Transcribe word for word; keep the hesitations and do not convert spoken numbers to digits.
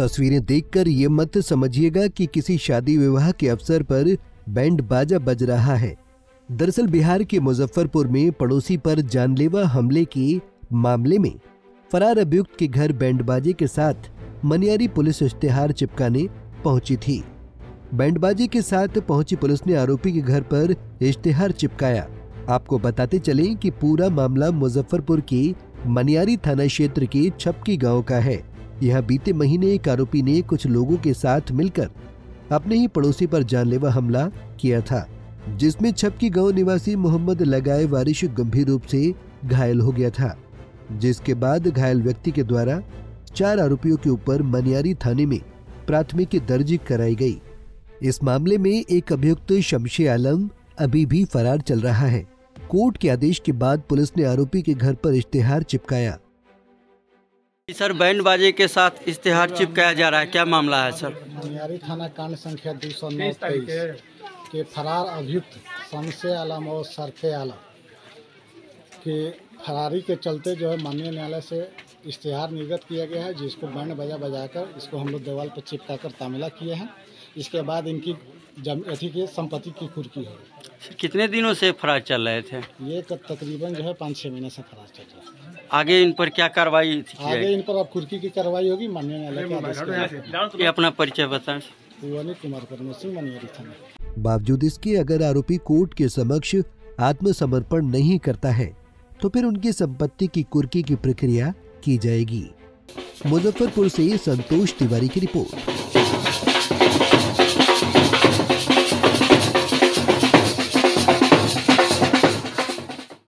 तस्वीरें देखकर ये मत समझिएगा कि किसी शादी विवाह के अवसर पर बैंड बाजा बज रहा है। दरअसल बिहार के मुजफ्फरपुर में पड़ोसी पर जानलेवा हमले के मामले में फरार अभियुक्त के घर बैंडबाजे के साथ मनियारी पुलिस इश्तेहार चिपकाने पहुंची थी। बैंडबाजे के साथ पहुंची पुलिस ने आरोपी के घर पर इश्तेहार चिपकाया। आपको बताते चलें कि पूरा मामला मुजफ्फरपुर के मनियारी थाना क्षेत्र के छपकी गांव का है। यहां बीते महीने एक आरोपी ने कुछ लोगों के साथ मिलकर अपने ही पड़ोसी पर जानलेवा हमला किया था, जिसमें छपकी गांव निवासी मोहम्मद लगाए वारिश गंभीर रूप से घायल हो गया था, जिसके बाद घायल व्यक्ति के द्वारा चार आरोपियों के ऊपर मनियारी थाने में प्राथमिकी दर्ज कराई गई। इस मामले में एक अभियुक्त शमशे आलम अभी भी फरार चल रहा है। कोर्ट के आदेश के बाद पुलिस ने आरोपी के घर पर इश्तेहार चिपकाया। सर, बैंडबाजे के साथ इश्तेहार चिपकाया जा रहा है, क्या मामला है सर? मनियारी थाना कांड संख्या दो सौ नौ के फरार अभियुक्त शमशे आलम और सरफ़े आलम के फरारी के चलते जो है माननीय न्यायालय से इश्तेहार निर्गत किया गया है, जिसको बैंड बजा बजाकर इसको हम लोग दीवार पर चिपका कर तामिला किए हैं। इसके बाद इनकी जम अथी की संपत्ति की कुर्की है। कितने दिनों से फरार चल रहे थे? ये तकरीबन जो है पाँच छः महीने से फरार चल रहा है। आगे इन पर क्या कार्रवाई? आगे इन पर अब कुर्की की कार्रवाई होगी माननीय न्यायालय के। अपना परिचय बताएँ। कुमार कर्म सिंह, मनियारी थाना। बावजूद इसके अगर आरोपी कोर्ट के समक्ष आत्मसमर्पण नहीं करता है तो फिर उनकी संपत्ति की कुर्की की प्रक्रिया की जाएगी। मुजफ्फरपुर से संतोष तिवारी की रिपोर्ट।